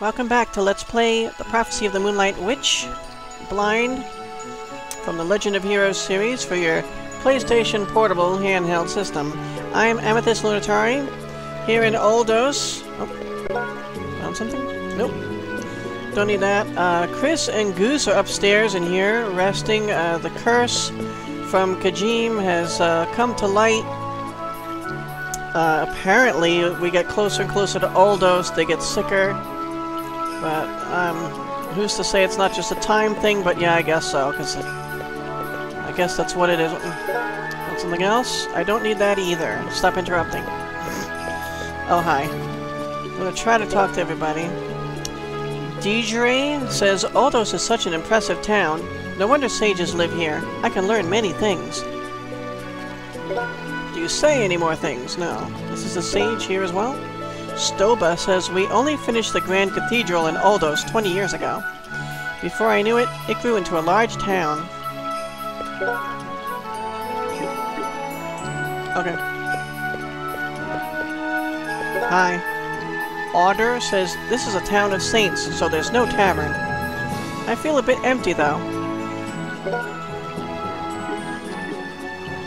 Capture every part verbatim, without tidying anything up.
Welcome back to Let's Play The Prophecy of the Moonlight Witch, blind, from the Legend of Heroes series for your PlayStation Portable handheld system. I'm Amethyst Lunatari, here in Oldos. Oh, found something? Nope. Don't need that. Uh, Chris and Goose are upstairs in here, resting. Uh, the curse from Kajim has uh, come to light. Uh, apparently, we get closer and closer to Oldos. They get sicker. But, um, who's to say it's not just a time thing? But yeah, I guess so, because I guess that's what it is. Want something else? I don't need that either. Stop interrupting. Oh, hi. I'm going to try to talk to everybody. Deidre says, Oldos is such an impressive town. No wonder sages live here. I can learn many things. Do you say any more things? No. This is a sage here as well? Stoba says, we only finished the Grand Cathedral in Oldos twenty years ago. Before I knew it, it grew into a large town. Okay. Hi. Order says, this is a town of saints, so there's no tavern. I feel a bit empty, though.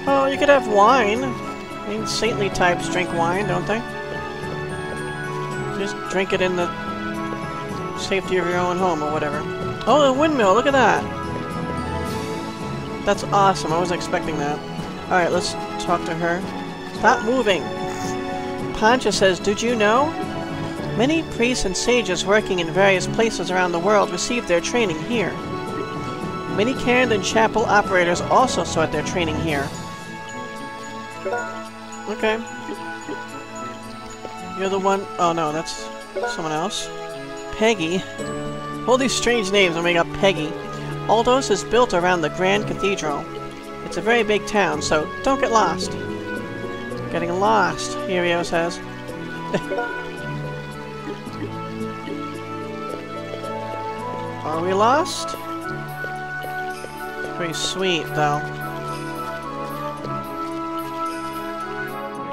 Oh, you could have wine. I mean, saintly types drink wine, don't they? Just drink it in the safety of your own home or whatever. Oh, the windmill! Look at that! That's awesome. I wasn't expecting that. Alright, let's talk to her. Stop moving! Poncha says, did you know? Many priests and sages working in various places around the world received their training here. Many cairn and chapel operators also sought their training here. Okay. You're the one... Oh, no, that's someone else. Peggy. All these strange names when we got Peggy. Oldos is built around the Grand Cathedral. It's a very big town, so don't get lost. Getting lost, Yurio says. Are we lost? Pretty sweet, though.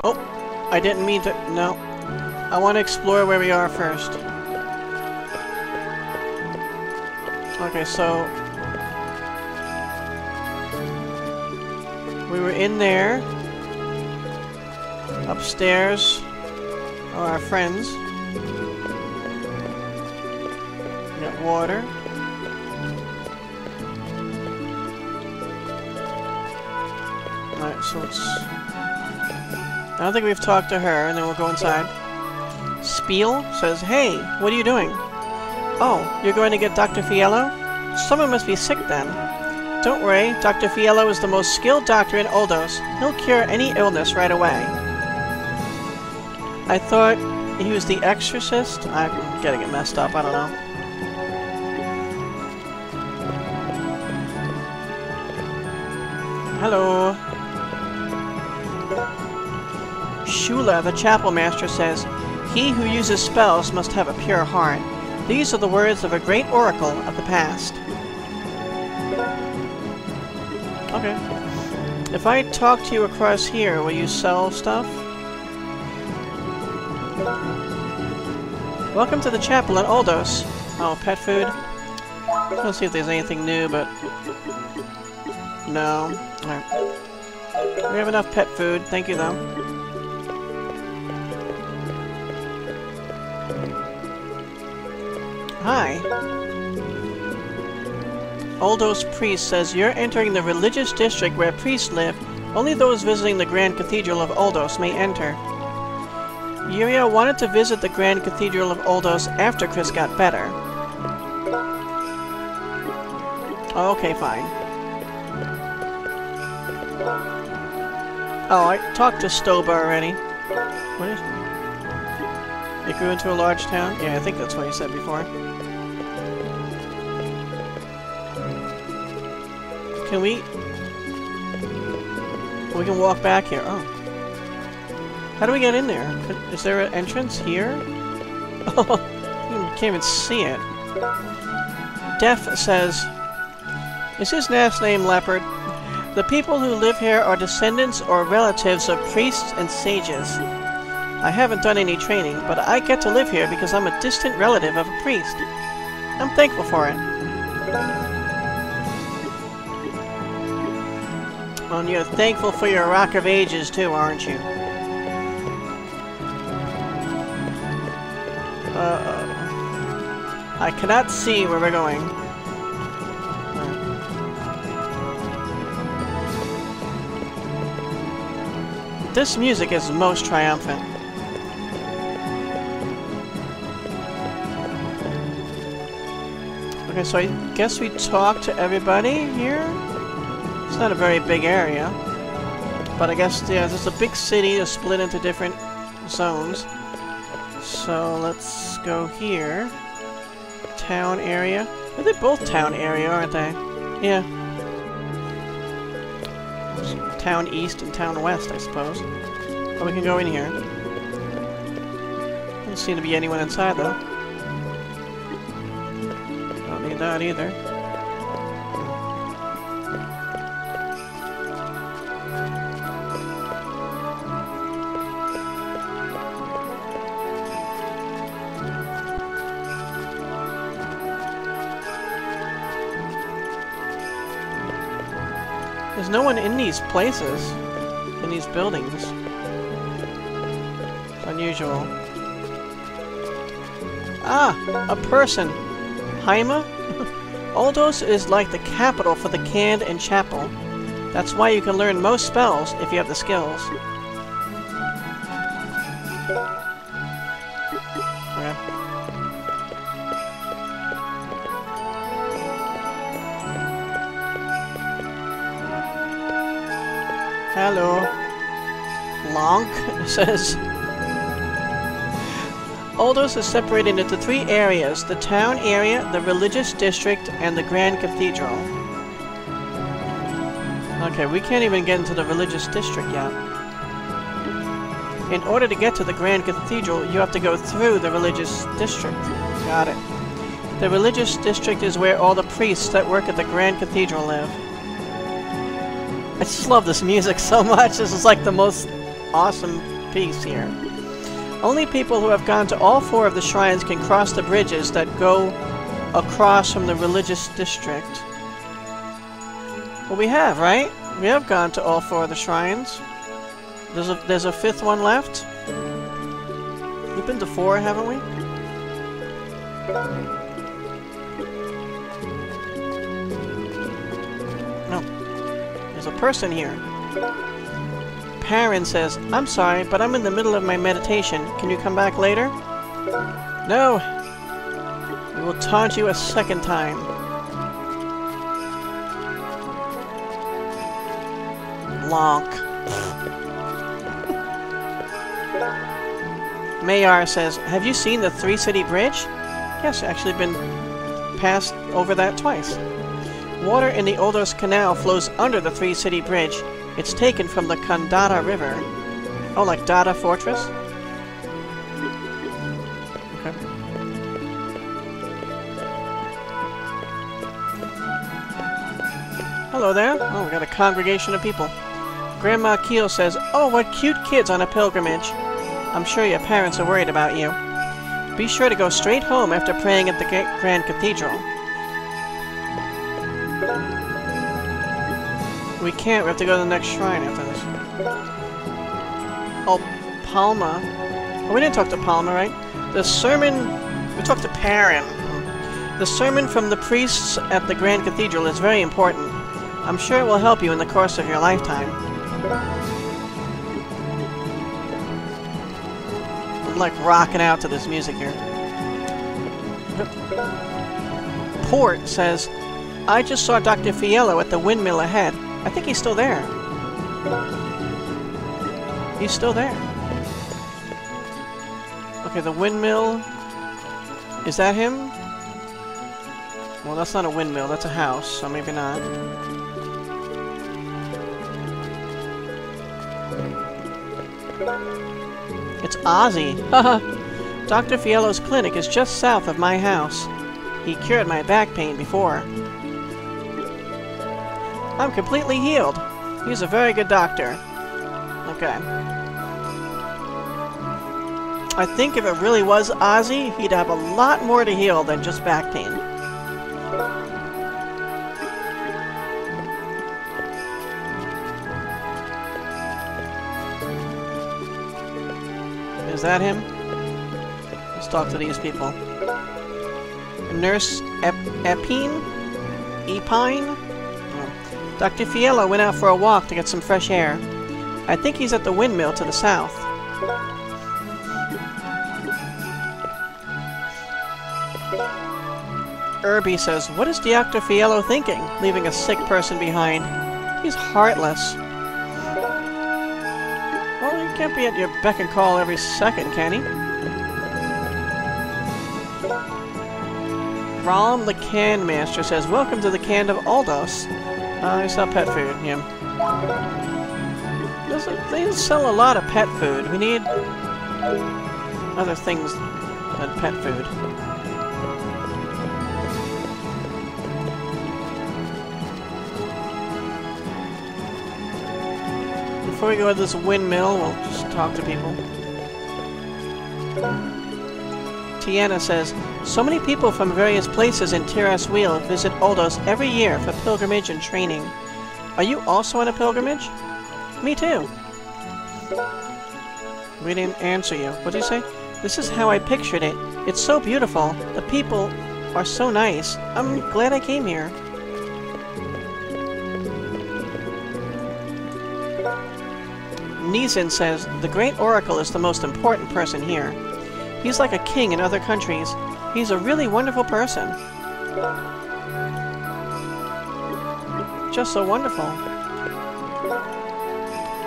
Oh, I didn't mean to... No. I want to explore where we are first. Okay, so... we were in there. Upstairs. Oh, our friends. We got water. Alright, so let's... I don't think we've talked to her, and then we'll go inside. Speel says, hey, what are you doing? Oh, you're going to get Doctor Fiello? Someone must be sick then. Don't worry, Doctor Fiello is the most skilled doctor in Oldos. He'll cure any illness right away. I thought he was the exorcist? I'm getting it messed up, I don't know. Hello. Shula, the chapel master, says, he who uses spells must have a pure heart. These are the words of a great oracle of the past. Okay. If I talk to you across here, will you sell stuff? Welcome to the chapel in Oldos. Oh, pet food. Let's see if there's anything new, but... no. Alright. We have enough pet food. Thank you, though. Hi. Oldos Priest says, you're entering the religious district where priests live. Only those visiting the Grand Cathedral of Oldos may enter. Yuria wanted to visit the Grand Cathedral of Oldos after Chris got better. Oh, okay, fine. Oh, I talked to Stoba already. What is it? It grew into a large town? Yeah, I think that's what he said before. Can we... we can walk back here. Oh. How do we get in there? Is there an entrance here? Oh, you can't even see it. Def says... is his last name Leopard? The people who live here are descendants or relatives of priests and sages. I haven't done any training, but I get to live here because I'm a distant relative of a priest. I'm thankful for it. Well, and you're thankful for your Rock of Ages, too, aren't you? Uh-oh. I cannot see where we're going. This music is most triumphant. Okay, so I guess we talk to everybody here? It's not a very big area. But I guess, yeah, it's a big city that's split into different zones. So let's go here. Town area. Are they both town area, aren't they? Yeah. Town East and Town West, I suppose. But we can go in here. Doesn't seem to be anyone inside, though. Don't need that either. There's no one in these places, in these buildings. It's unusual. Ah, a person. Haima? Oldos is like the capital for the Cand and Chapel. That's why you can learn most spells if you have the skills. Hello. Lonk says, Oldos is separated into three areas, the town area, the religious district, and the Grand Cathedral. Okay, we can't even get into the religious district yet. In order to get to the Grand Cathedral, you have to go through the religious district. Got it. The religious district is where all the priests that work at the Grand Cathedral live. I just love this music so much. This is like the most awesome piece here. Only people who have gone to all four of the shrines can cross the bridges that go across from the religious district. Well, we have, right? We have gone to all four of the shrines. There's a, there's a fifth one left. We've been to four, haven't we? A person here. Perrin says, I'm sorry, but I'm in the middle of my meditation. Can you come back later? No! We will taunt you a second time. Lonk. Mayar says, have you seen the Three City Bridge? Yes, actually been passed over that twice. Water in the Oldos Canal flows under the Three City Bridge. It's taken from the Kandara River. Oh, like Kandara Fortress? Okay. Hello there. Oh, we got a congregation of people. Grandma Keel says, oh, what cute kids on a pilgrimage. I'm sure your parents are worried about you. Be sure to go straight home after praying at the Grand Cathedral. We can't. We have to go to the next shrine after this. Oh, Palma. Oh, we didn't talk to Palma, right? The sermon... We talked to Perrin. The sermon from the priests at the Grand Cathedral is very important. I'm sure it will help you in the course of your lifetime. I'm, like, rocking out to this music here. Port says, I just saw Doctor Fiello at the windmill ahead. I think he's still there. He's still there. Okay, the windmill... Is that him? Well, that's not a windmill, that's a house, so maybe not. It's Ozzy! Haha! Doctor Fiello's clinic is just south of my house. He cured my back pain before. I'm completely healed. He's a very good doctor. Okay. I think if it really was Ozzy, he'd have a lot more to heal than just back pain. Is that him? Let's talk to these people. Nurse Ep Epine? Epine? Oh. Doctor Fiello went out for a walk to get some fresh air. I think he's at the windmill to the south. Irby says, what is Doctor Fiello thinking, leaving a sick person behind? He's heartless. Well, he can't be at your beck and call every second, can he? Rom the Can Master says, welcome to the Can of Oldos. Uh, I sell pet food, yeah. There's a, they sell a lot of pet food. We need other things than pet food. Before we go to this windmill, we'll just talk to people. Tiana says, so many people from various places in Tiras Wheel visit Oldos every year for pilgrimage and training. Are you also on a pilgrimage? Me too. We didn't answer you. What did you say? This is how I pictured it. It's so beautiful. The people are so nice. I'm glad I came here. Neeson says, the Great Oracle is the most important person here. He's like a king in other countries. He's a really wonderful person. Just so wonderful.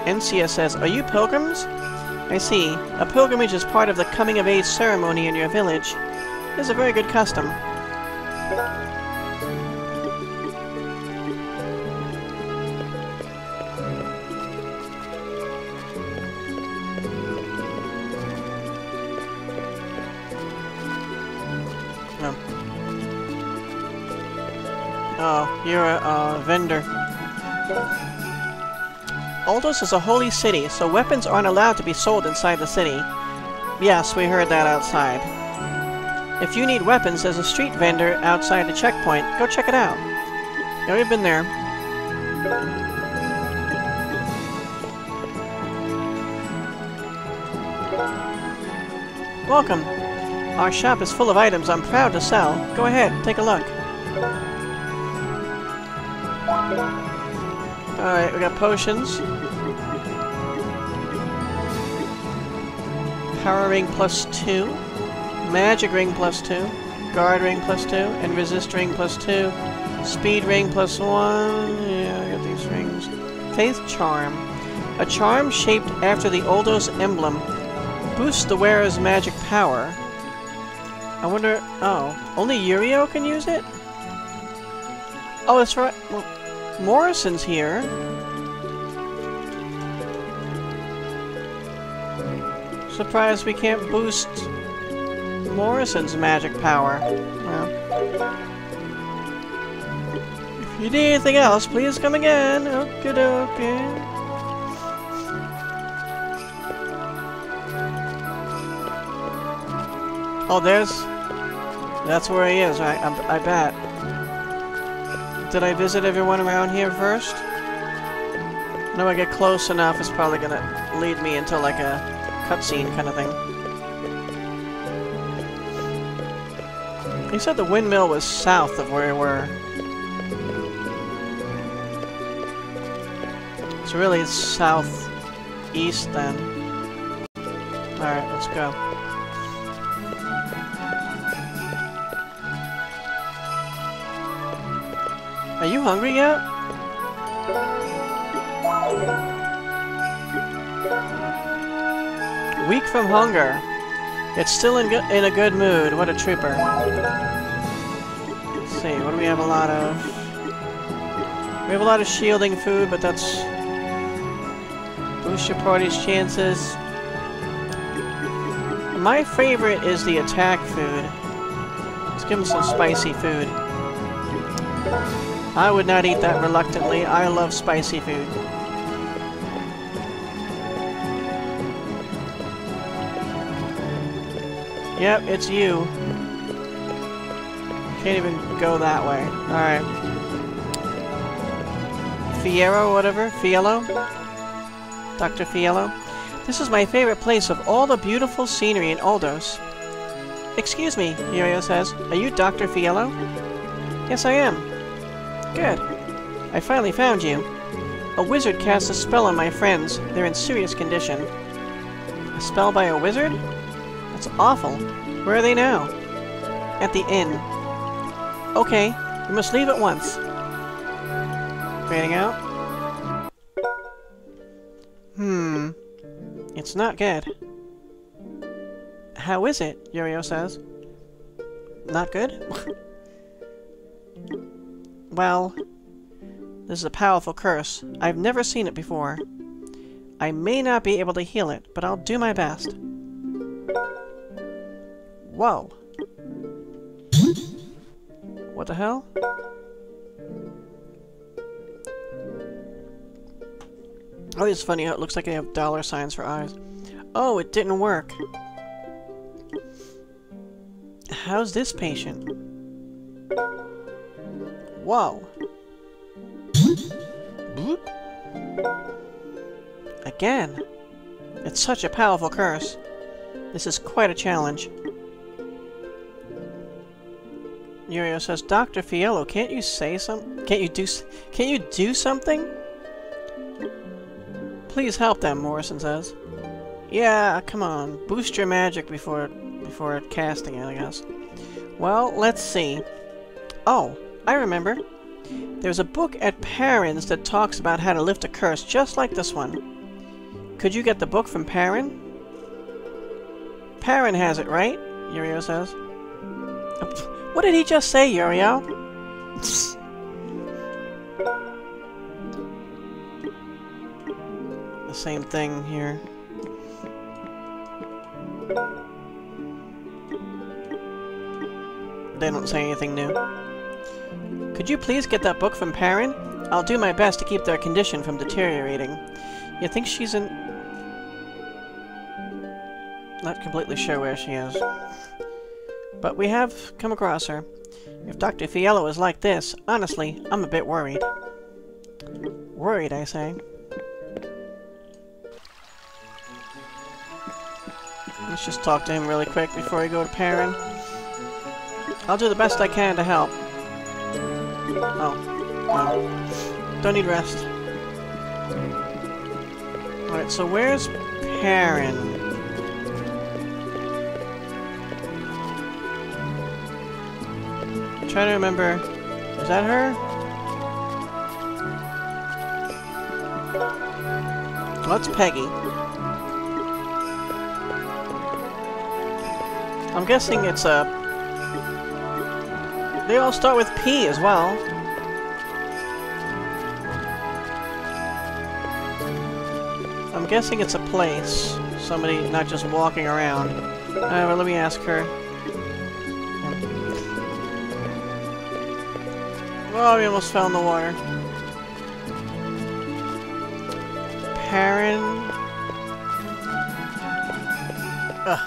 Encia says, are you pilgrims? I see. A pilgrimage is part of the coming-of-age ceremony in your village. It's a very good custom. Oh, you're a uh, vendor. Oldos is a holy city, so weapons aren't allowed to be sold inside the city. Yes, we heard that outside. If you need weapons, there's a street vendor outside the checkpoint. Go check it out. Yeah, we've been there. Welcome. Our shop is full of items I'm proud to sell. Go ahead, take a look. Alright, we got potions. Power ring plus two. Magic ring plus two. Guard ring plus two. And resist ring plus two. Speed ring plus one. Yeah, I got these rings. Faith charm. A charm shaped after the Oldos emblem. Boosts the wearer's magic power. I wonder... Oh. Only Yurio can use it? Oh, that's right. Well, Morrison's here. Surprised we can't boost Morrison's magic power. Well. If you need anything else, please come again. Okie dokie. Oh, there's... That's where he is, I, I, I bet. Did I visit everyone around here first? No, I get close enough, it's probably gonna lead me into like a cutscene kind of thing. He said the windmill was south of where we were. So really it's southeast then. Alright, let's go. Are you hungry yet? Weak from hunger. It's still in, go in a good mood. What a trooper. Let's see, what do we have a lot of? We have a lot of shielding food, but that's... Boost your party's chances. My favorite is the attack food. Let's give him some spicy food. I would not eat that reluctantly. I love spicy food. Yep, it's you. Can't even go that way. Alright. Fiero, whatever? Fiello? Doctor Fiello? This is my favorite place of all the beautiful scenery in Oldos. Excuse me, Yurio says. Are you Doctor Fiello? Yes, I am. Good. I finally found you. A wizard casts a spell on my friends. They're in serious condition. A spell by a wizard? That's awful. Where are they now? At the inn. Okay, we must leave at once. Fading out. Hmm. It's not good. How is it? Yurio says. Not good? Well, this is a powerful curse. I've never seen it before. I may not be able to heal it, but I'll do my best. Whoa. What the hell? Oh, it's funny how it looks like they have dollar signs for eyes. Oh, it didn't work. How's this patient? Whoa. Again. It's such a powerful curse. This is quite a challenge. Yurio says, Doctor Fiello, can't you say some? Can't you do? Can't you do something? Please help them, Morrison says. Yeah, come on. Boost your magic before before casting it, I guess. Well, let's see. Oh, I remember. There's a book at Perrin's that talks about how to lift a curse just like this one. Could you get the book from Perrin? Perrin has it, right? Yurio says. What did he just say, Yurio? The same thing here. They don't say anything new. Could you please get that book from Perrin? I'll do my best to keep their condition from deteriorating. You think she's in... Not completely sure where she is. But we have come across her. If Doctor Fiello is like this, honestly, I'm a bit worried. Worried, I say. Let's just talk to him really quick before I go to Perrin. I'll do the best I can to help. Oh. Wow. Don't need rest. Alright, so where's Perrin? Trying to remember. Is that her? Well, that's Peggy. I'm guessing it's a... Uh, they all start with P as well. I'm guessing it's a place. Somebody not just walking around. Uh, well, let me ask her. Oh, we almost fell in the water. Perrin. Ugh.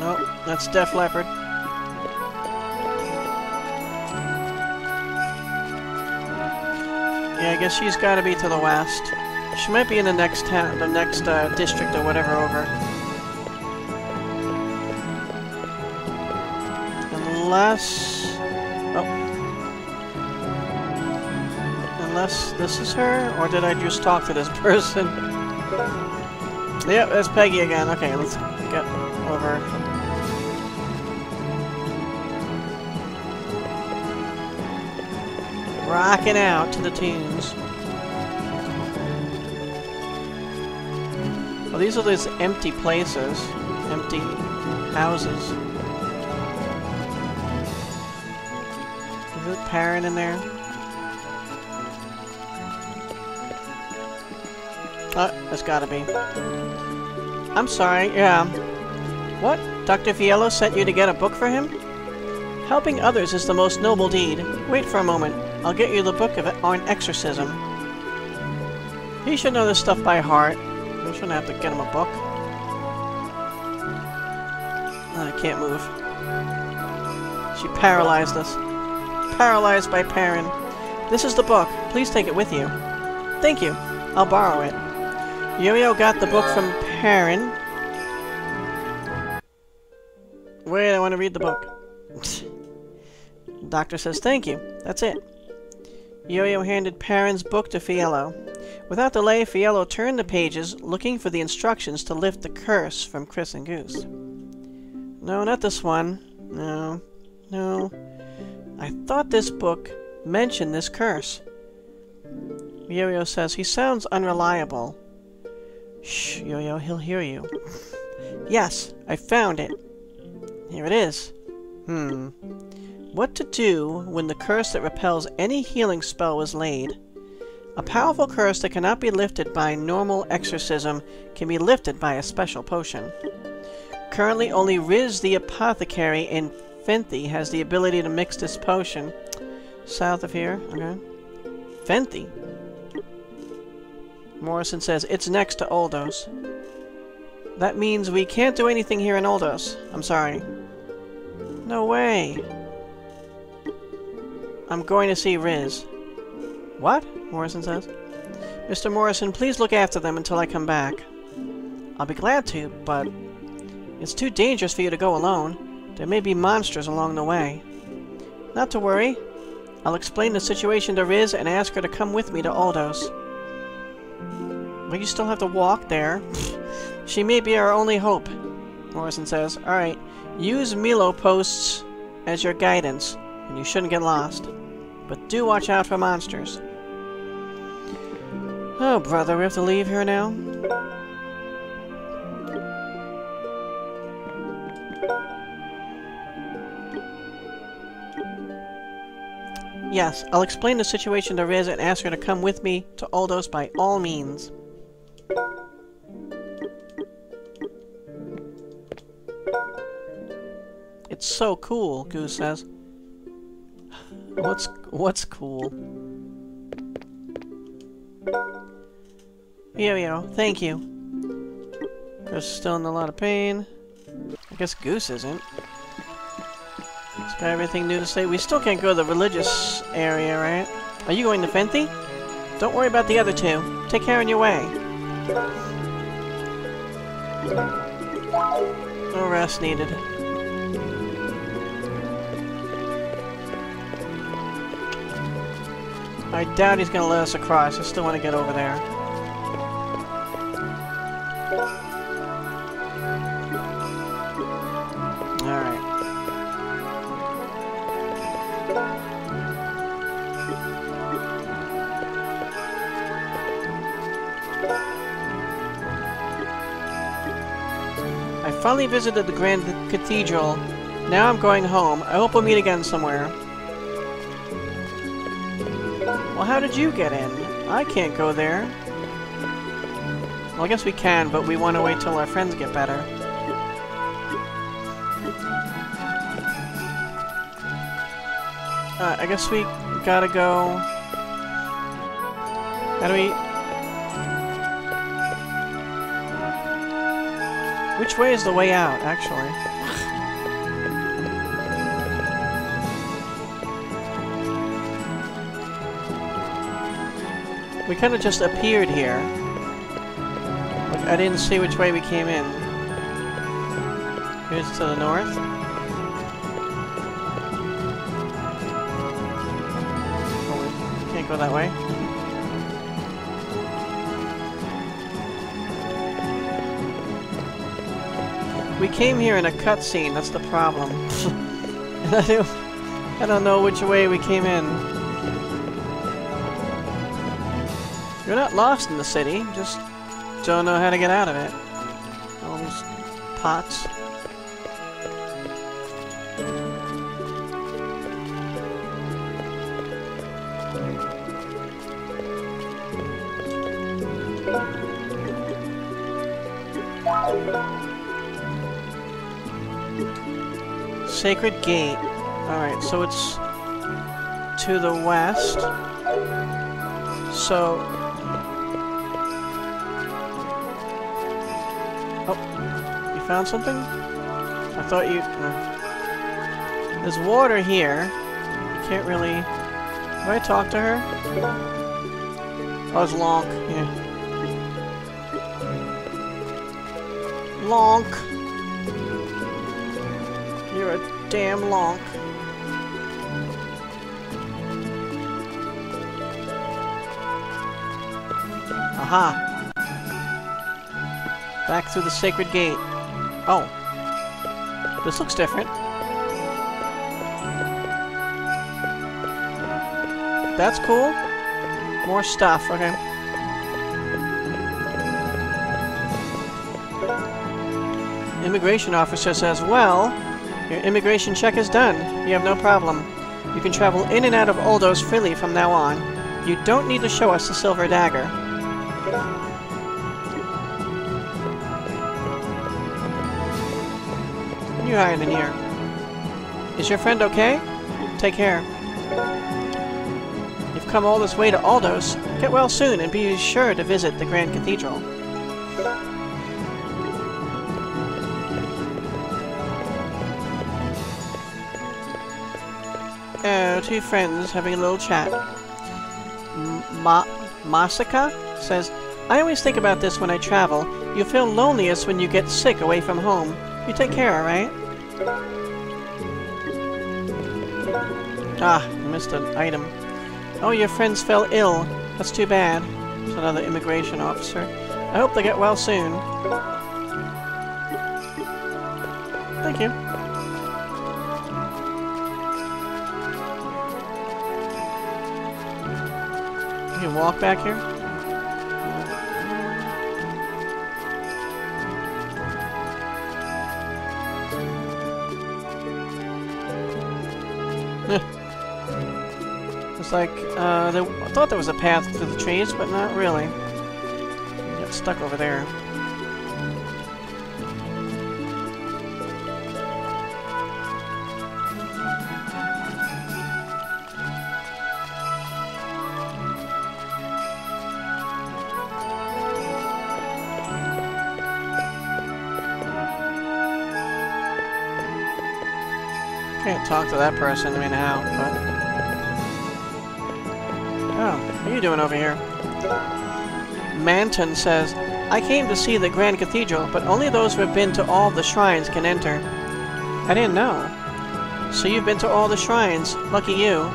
Nope, that's Def Leopard. Yeah, I guess she's got to be to the west. She might be in the next town, the next uh, district or whatever over. Unless... Oh. Unless this is her? Or did I just talk to this person? Yep, that's Peggy again. Okay, let's get over. Rocking out to the tunes. Well, these are these empty places. Empty houses. Parent in there. Oh, it's gotta be. I'm sorry, yeah. What? Doctor Fiello sent you to get a book for him? Helping others is the most noble deed. Wait for a moment. I'll get you the book of on exorcism. He should know this stuff by heart. We shouldn't have to get him a book. I can't move. She paralyzed us. Paralyzed by Perrin. This is the book. Please take it with you. Thank you. I'll borrow it. Yurio got the book from Perrin. Wait, I want to read the book. Doctor says thank you. That's it. Yoyo handed Perrin's book to Fiello. Without delay, Fiello turned the pages, looking for the instructions to lift the curse from Chris and Goose. No, not this one. No. No. I thought this book mentioned this curse. Yoyo says, he sounds unreliable. Shh, Yoyo, he'll hear you. Yes, I found it. Here it is. Hmm. What to do when the curse that repels any healing spell was laid. A powerful curse that cannot be lifted by normal exorcism can be lifted by a special potion. Currently, only Riz the Apothecary in Fenthi has the ability to mix this potion. South of here, okay. Fenthi. Morrison says, it's next to Oldos. That means we can't do anything here in Oldos. I'm sorry. No way. I'm going to see Riz. What? Morrison says. Mister Morrison, please look after them until I come back. I'll be glad to, but it's too dangerous for you to go alone. There may be monsters along the way. Not to worry. I'll explain the situation to Riz and ask her to come with me to Oldos. But you still have to walk there. She may be our only hope, Morrison says. Alright, use Milo posts as your guidance, and you shouldn't get lost. But do watch out for monsters. Oh, brother, we have to leave here now? Yes, I'll explain the situation to Riz and ask her to come with me to Oldos by all means. It's so cool, Goose says. What's... what's cool? Yoyo, thank you. Chris is still in a lot of pain. I guess Goose isn't. It's got everything new to say. We still can't go to the religious area, right? Are you going to Fenthi? Don't worry about the other two. Take care on your way. No rest needed. I doubt he's gonna let us across. I still want to get over there. Alright. I finally visited the Grand Cathedral. Now I'm going home. I hope we'll meet again somewhere. Well, how did you get in? I can't go there. Well, I guess we can, but we want to wait till our friends get better. Uh, I guess we gotta go... How do we... Which way is the way out, actually? We kind of just appeared here. Like, I didn't see which way we came in. Here's to the north. Oh, we can't go that way. We came here in a cutscene, that's the problem. I, don't, I don't know which way we came in. You're not lost in the city, just don't know how to get out of it. All these pots. Sacred Gate. Alright, so it's to the west. So... found something? I I thought you... Uh, there's water here. You can't really... Can I talk to her? Oh, it's Lonk. Yeah. Lonk! You're a damn Lonk. Aha! Back through the sacred gate. Oh. This looks different. That's cool. More stuff, okay. Immigration officer says, well, your immigration check is done. You have no problem. You can travel in and out of Oldos freely from now on. You don't need to show us the silver dagger. You higher than here. Is your friend okay? Take care. You've come all this way to Oldos. Get well soon and be sure to visit the Grand Cathedral. Oh, two friends having a little chat. Ma Masaka says, I always think about this when I travel. You feel loneliest when you get sick away from home. You take care, alright? Ah, I missed an item. Oh, your friends fell ill. That's too bad. There's another immigration officer. I hope they get well soon. Thank you. You can walk back here? It's like, uh, there, I thought there was a path through the trees, but not really. You got stuck over there. Can't talk to that person, I mean, how, but... Oh, what are you doing over here? Manton says, I came to see the Grand Cathedral, but only those who have been to all the shrines can enter. I didn't know. So you've been to all the shrines. Lucky you.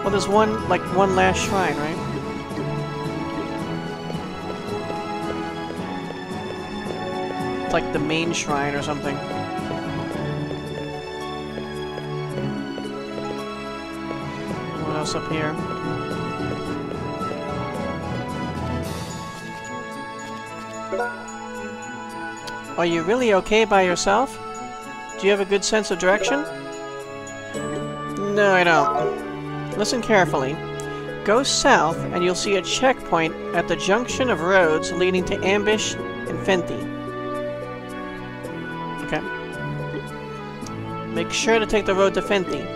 Well, there's one, like, one last shrine, right? It's like the main shrine or something. Up here. Are you really okay by yourself? Do you have a good sense of direction? No, I don't. Listen carefully. Go south and you'll see a checkpoint at the junction of roads leading to Ambush and Fenthi. Okay. Make sure to take the road to Fenthi.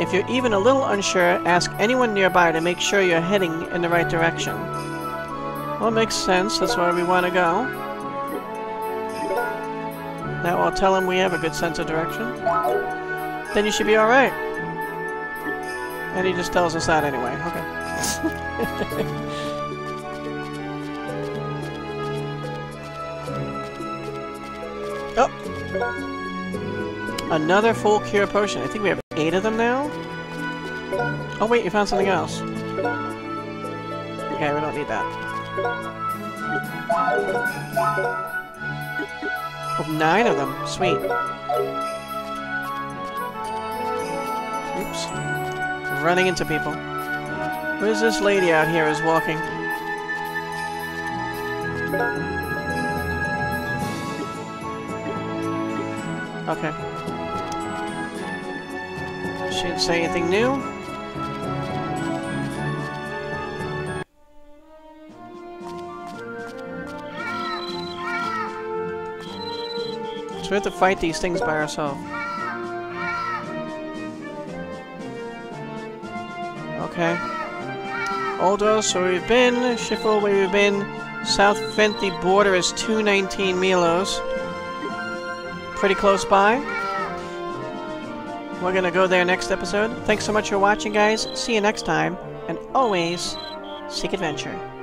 If you're even a little unsure, ask anyone nearby to make sure you're heading in the right direction. Well, it makes sense. That's where we want to go. That will tell him we have a good sense of direction. Then you should be alright. And he just tells us that anyway. Okay. Oh! Another full cure potion. I think we have eight of them now? Oh wait, you found something else. Okay, we don't need that. Oh, nine of them. Sweet. Oops. I'm running into people. Where's this lady out here who's walking? Okay. She didn't say anything new. So we have to fight these things by ourselves. Okay. Oldos, where we've been. Shifo, where we've been. South Fenthi border is two nineteen milos. pretty close by. We're gonna go there next episode. Thanks so much for watching, guys. See you next time. And always, seek adventure.